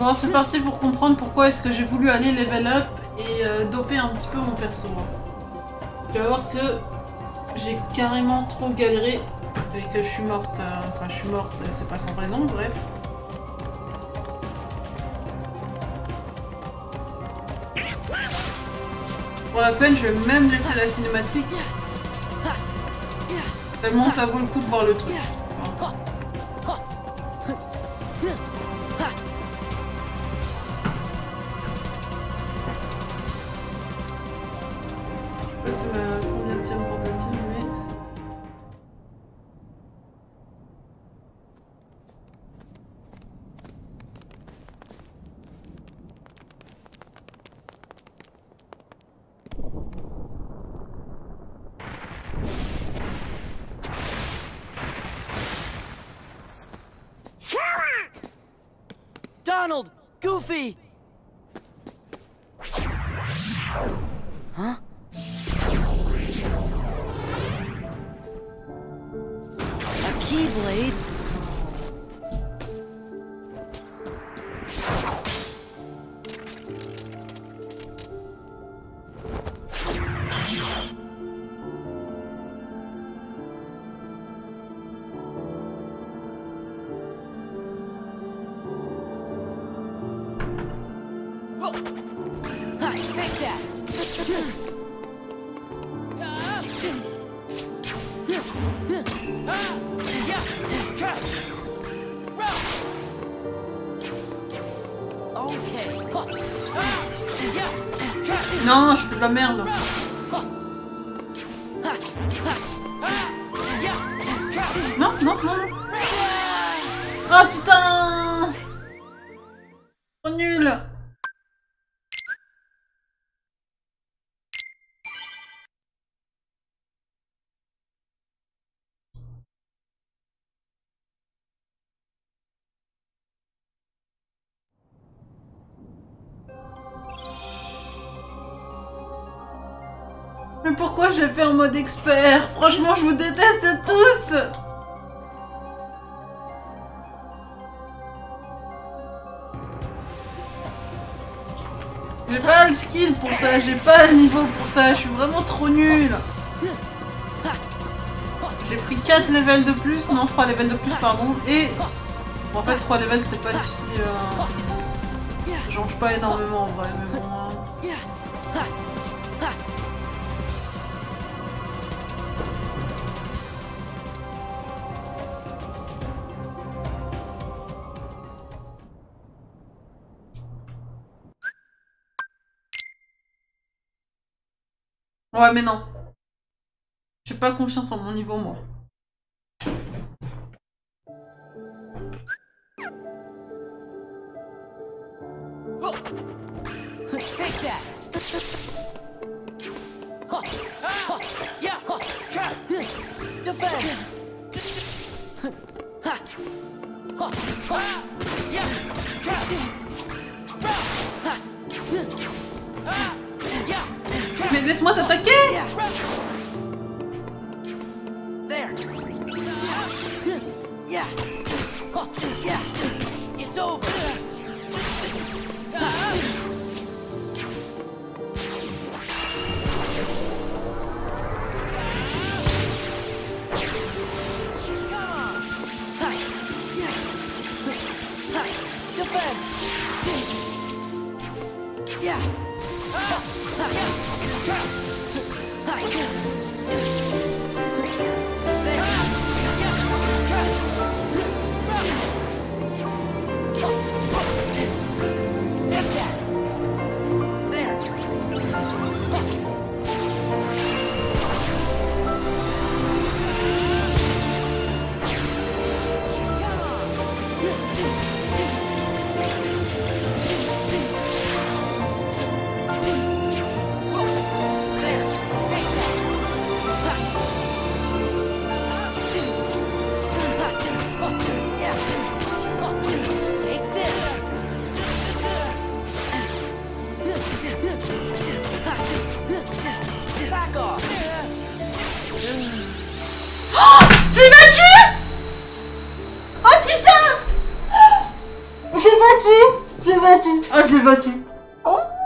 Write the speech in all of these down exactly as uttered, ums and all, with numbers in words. Bon, c'est parti pour comprendre pourquoi est-ce que j'ai voulu aller level up et euh, doper un petit peu mon perso. Tu vas voir que j'ai carrément trop galéré et que je suis morte. Euh, enfin, je suis morte, c'est pas sans raison, bref. Pour la peine, je vais même laisser la cinématique. Tellement ça vaut le coup de voir le truc. Donald! Goofy! Huh? A keyblade? Non, je fais de la merde. Non, non, non. Ah putain. Trop nul. Pourquoi j'ai fait en mode expert? Franchement, je vous déteste tous! J'ai pas le skill pour ça, j'ai pas le niveau pour ça, je suis vraiment trop nulle. J'ai pris quatre levels de plus, non trois levels de plus, pardon, et... Bon, en fait, trois levels, c'est pas si... Euh... J'en joue pas énormément en vrai, mais bon... Hein. Ouais, mais non. J'ai pas confiance en mon niveau, moi. Mais laisse-moi t'attaquer! Oh! Bachi. Oh.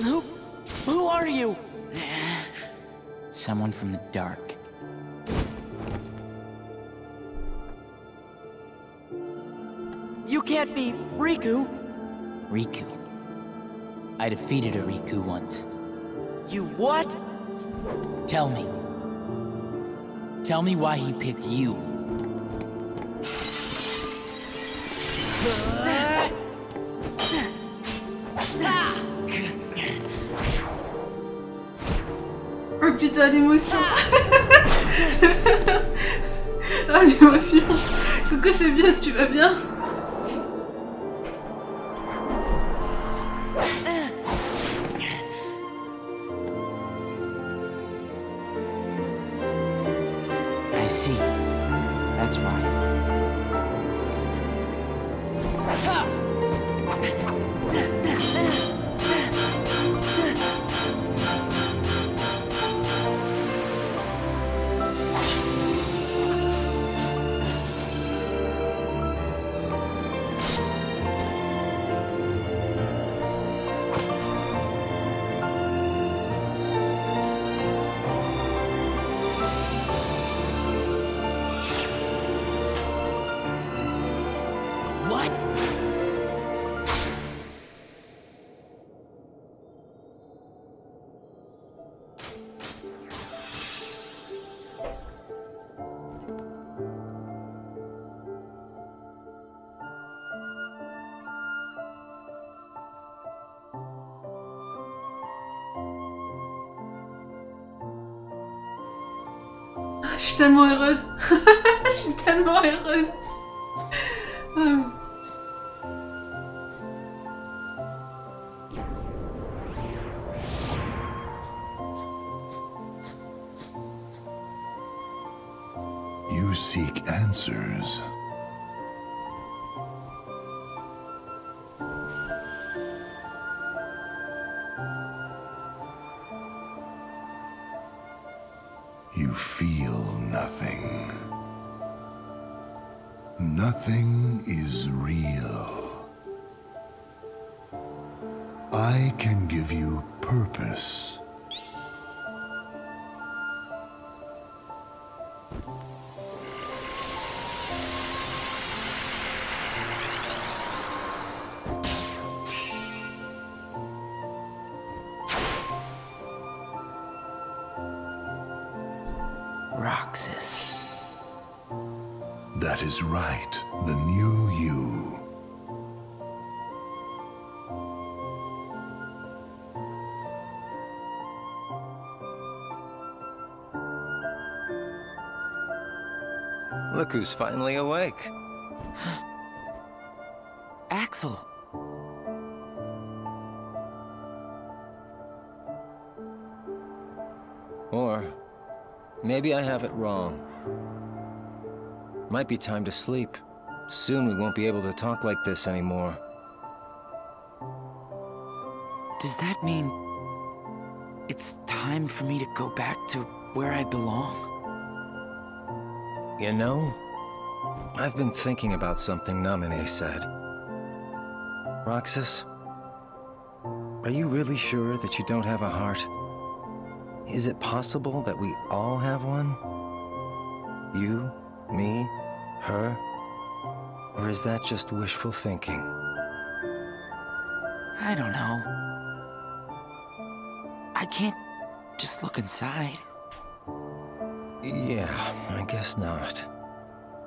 Who, who are you? Someone from the dark. You can't be Riku. Riku. I defeated a Riku once. You what? Tell me. Tell me why he picked you. Oh putain, l'émotion. Ah l'émotion. Coucou c'est bien, si tu vas bien. Je suis tellement heureuse. Je suis tellement heureuse. You seek answers. Nothing is real. I can give you purpose. Roxas. That is right, the new you. Look who's finally awake. Axel! Or maybe I have it wrong. Might be time to sleep. Soon we won't be able to talk like this anymore. Does that mean it's time for me to go back to where I belong? You know, I've been thinking about something Namine said. Roxas, are you really sure that you don't have a heart? Is it possible that we all have one? You, me, her, or is that just wishful thinking? I don't know. I can't just look inside. Yeah, I guess not.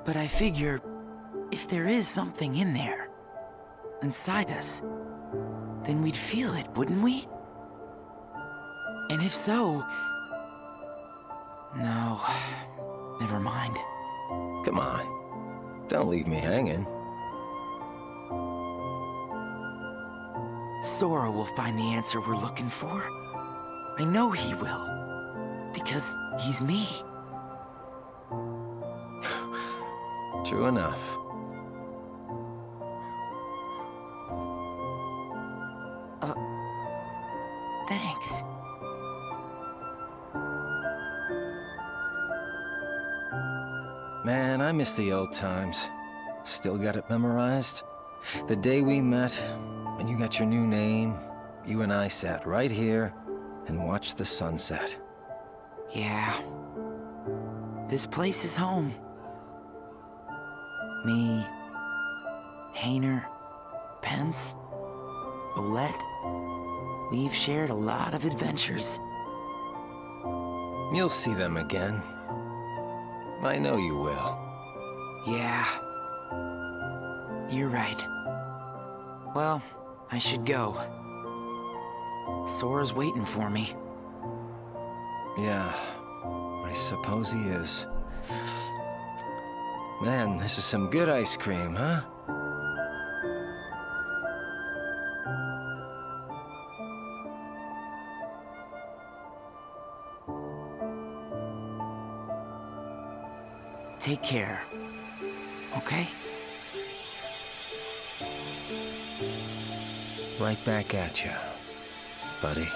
But I figure, if there is something in there, inside us, then we'd feel it, wouldn't we? And if so... No, never mind. Come on, don't leave me hanging. Sora will find the answer we're looking for. I know he will, because he's me. True enough. Uh, thanks. Man, I miss the old times. Still got it memorized. The day we met, and you got your new name, you and I sat right here and watched the sunset. Yeah. This place is home. Me, Hayner, Pence, Olette. We've shared a lot of adventures. You'll see them again. I know you will. Yeah. You're right. Well, I should go. Sora's waiting for me. Yeah, I suppose he is. Man, this is some good ice cream, huh? Take care, okay? Right back at you, buddy.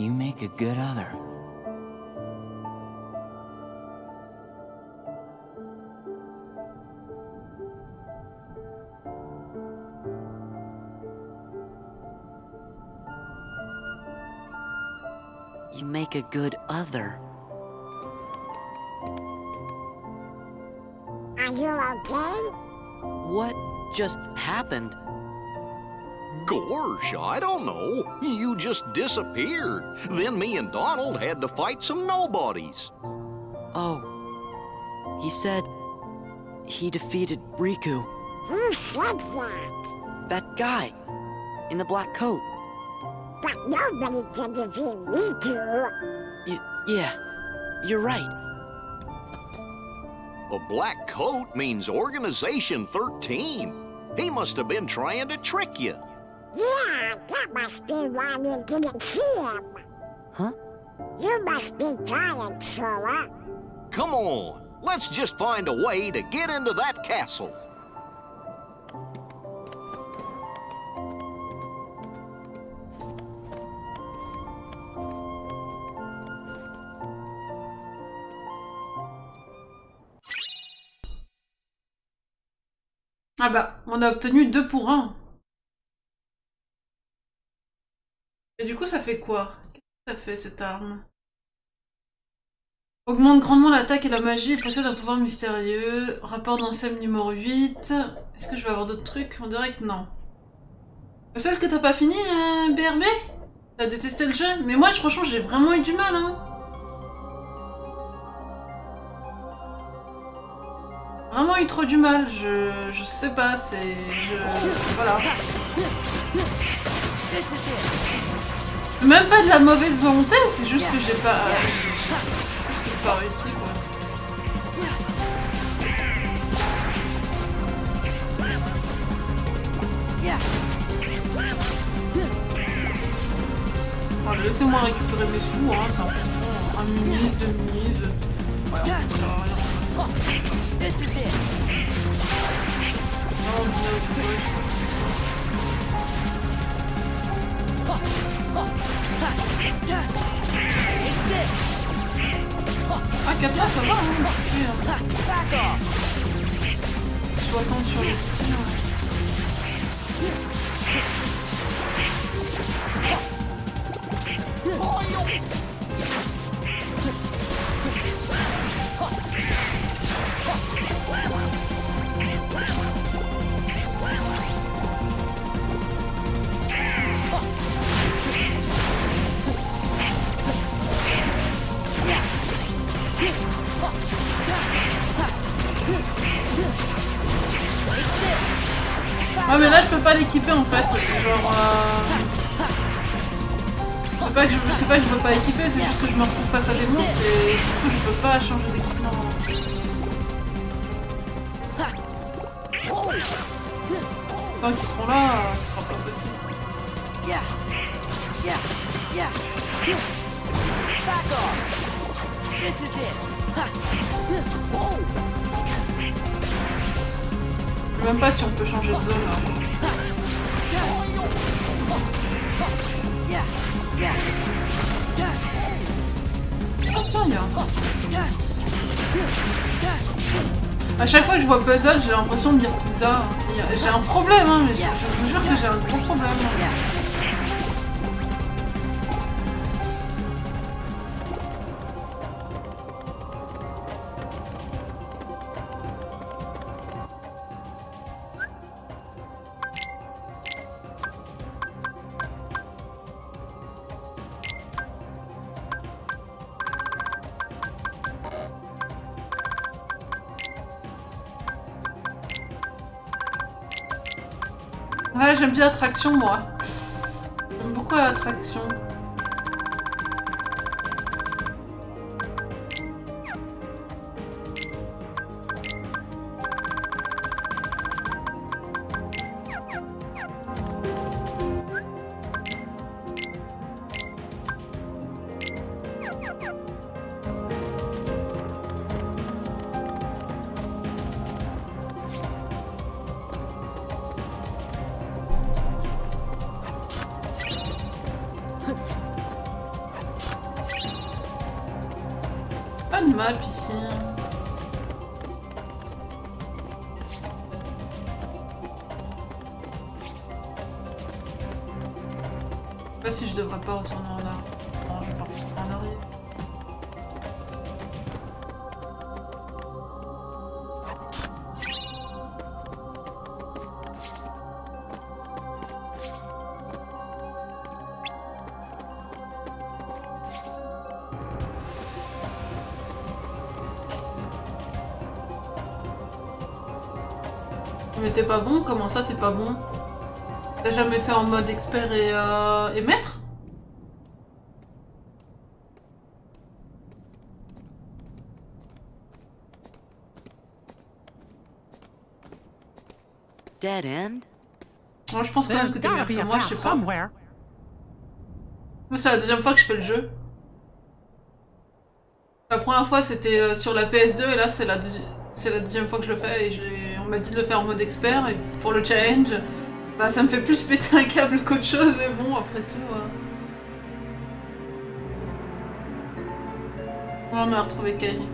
You make a good other. You make a good other. Are you okay? What just happened? Gorsh, I don't know. You just disappeared. Then me and Donald had to fight some nobodies. Oh. He said he defeated Riku. Who said that? That guy in the black coat. But nobody can defeat Riku. Y- yeah, you're right. A black coat means Organization thirteen. He must have been trying to trick you. Yeah, that must be why we didn't see him. Huh? You must be tired, Sora. Come on, let's just find a way to get into that castle. Ah bah, on a obtenu deux pour un. Et du coup, ça fait quoi? Qu'est-ce que ça fait, cette arme? Augmente grandement l'attaque et la magie, possède un pouvoir mystérieux. Rapport d'enseigne numéro huit. Est-ce que je vais avoir d'autres trucs? On dirait que non. Comme celle que t'as pas fini, hein, B R B? T'as détesté le jeu? Mais moi, franchement, j'ai vraiment eu du mal, hein. Vraiment eu trop du mal, je, je sais pas, c'est... Je... Voilà. Même pas de la mauvaise volonté, c'est juste que j'ai pas... Euh, juste pas réussi, quoi. Enfin, laissez-moi récupérer mes sous, hein, c'est en fait un minute, deux minutes... Ouais, on peut faire rien. Oh, Dieu, ouais. Ah, quatre cents ça va, hein. soixante sur les petits, ouais, mais là je peux pas l'équiper en fait, genre... Euh... C'est pas que je, je sais pas que je peux pas équiper, c'est juste que je me retrouve face à des monstres et du coup je peux pas changer d'équipement. Tant qu'ils seront là, ce sera pas possible. Yeah. Yeah. Yeah. Back off. This is it. Je sais même pas si on peut changer de zone là. Yeah. Yeah. Oh tiens, il y a un truc. A chaque fois que je vois puzzle, j'ai l'impression de dire pizza. J'ai un problème, hein, mais je, je vous jure que j'ai un gros problème. Ouais, j'aime bien attraction, moi. J'aime beaucoup attraction. Mais t'es pas bon? Comment ça t'es pas bon? T'as jamais fait en mode expert et, euh, et maître? Dead end. Moi je pense quand même que t'es meilleur que moi, je sais pas. Moi c'est la deuxième fois que je fais le jeu. La première fois c'était sur la P S deux et là c'est la, deuxi la deuxième fois que je le fais et je l'ai... On m'a dit de le faire en mode expert et pour le challenge, bah ça me fait plus péter un câble qu'autre chose, mais bon, après tout. Euh... On a retrouvé Kairi.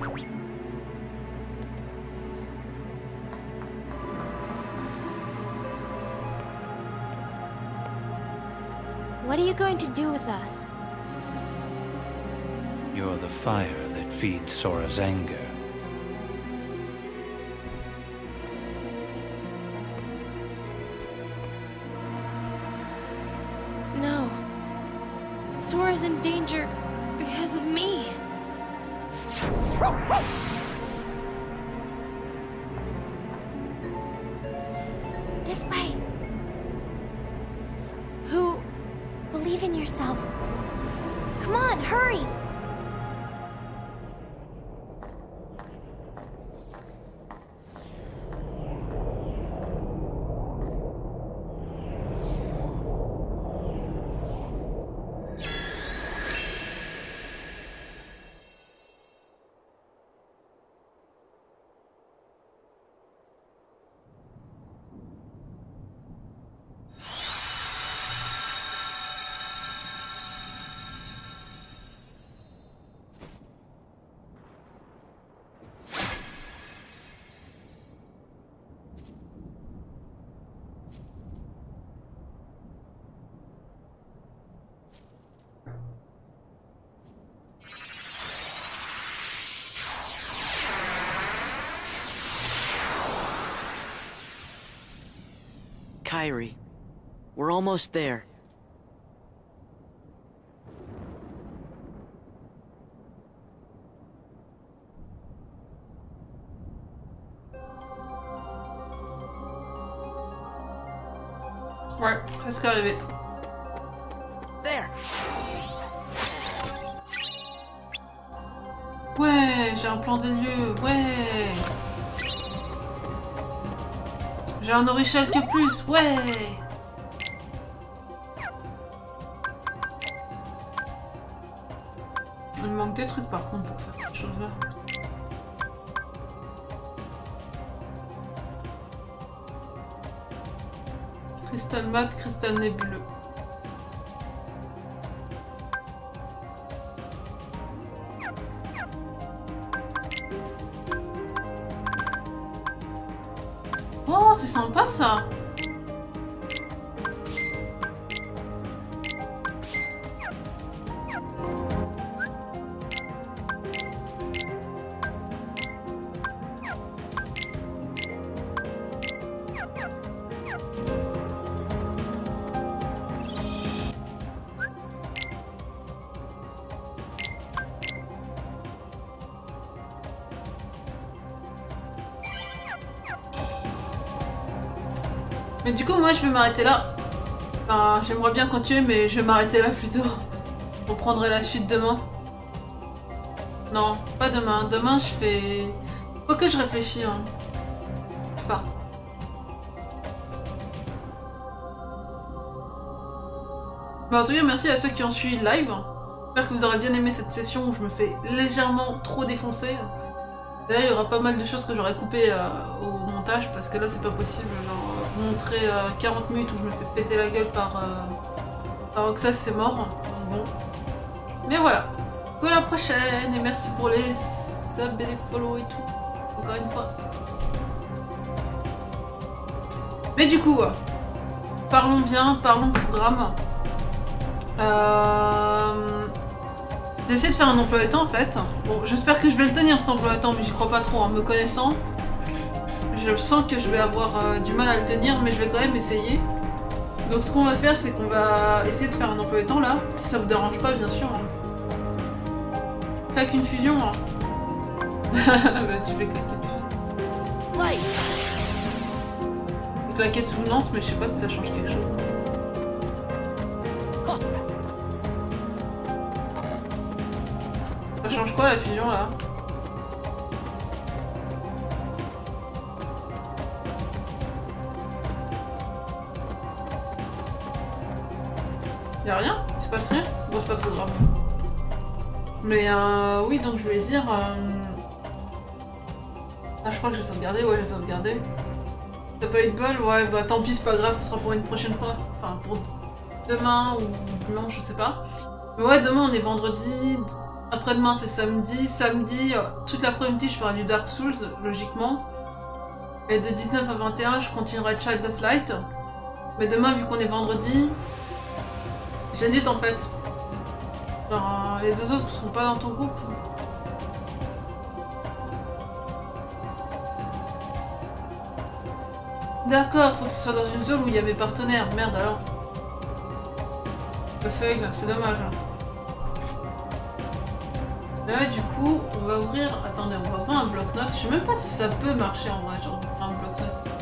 What are you going to do with us? You're the fire that feeds Sora's anger. Sora's in danger because of me. This way. Who? Believe in yourself. Come on, hurry. Kairi, we're almost there. Ouais, presque arrivé. There. j'ai un plan des lieux, ouais. J'ai un orichel que plus, ouais. Il me manque des trucs par contre pour faire cette chose là. Cristal mat, cristal nébuleux. Oh, c'est sympa ça. Mais du coup, moi, je vais m'arrêter là. Enfin, j'aimerais bien continuer, mais je vais m'arrêter là plutôt. On prendrait la suite demain. Non, pas demain. Demain, je fais... Faut que je réfléchisse. Hein. Je sais pas. Bon, en tout cas, merci à ceux qui ont suivi le live. J'espère que vous aurez bien aimé cette session où je me fais légèrement trop défoncer. D'ailleurs, il y aura pas mal de choses que j'aurais coupées euh, au montage, parce que là, c'est pas possible. Genre... montrer euh, quarante minutes où je me fais péter la gueule par, euh, par Roxas, c'est mort. Donc bon. Mais voilà. À la prochaine et merci pour les subs et les follow et tout. Encore une fois. Mais du coup, parlons bien, parlons programme. Euh... J'essaie de faire un emploi du temps en fait. Bon, j'espère que je vais le tenir cet emploi du temps, mais j'y crois pas trop en me connaissant. Je sens que je vais avoir euh, du mal à le tenir, mais je vais quand même essayer. Donc ce qu'on va faire, c'est qu'on va essayer de faire un emploi du temps là, si ça vous dérange pas bien sûr. Hein. T'as qu'une fusion. Hein. Vas-y, je vais claquer une fusion. Je vais claquer souvenance, mais je sais pas si ça change quelque chose. Ça change quoi la fusion là? Y'a rien? Il se passe rien? Bon, c'est pas trop grave. Mais euh, oui, donc je vais dire... Euh... Ah, je crois que j'ai sauvegardé. Ouais, j'ai sauvegardé. T'as pas eu de bol? Ouais, bah tant pis, c'est pas grave, ce sera pour une prochaine fois. Enfin, pour demain ou dimanche, je sais pas. Mais ouais, demain, on est vendredi. Après-demain, c'est samedi. Samedi, toute l'après-midi, je ferai du Dark Souls, logiquement. Et de dix-neuf à vingt et un, je continuerai Child of Light. Mais demain, vu qu'on est vendredi... J'hésite en fait. Genre, les deux autres sont pas dans ton groupe. D'accord, faut que ce soit dans une zone où il y avait partenaire. Merde alors. Le fail, c'est dommage. Là, du coup, on va ouvrir. Attendez, on va ouvrir un bloc-notes. Je sais même pas si ça peut marcher en vrai, genre un bloc-notes.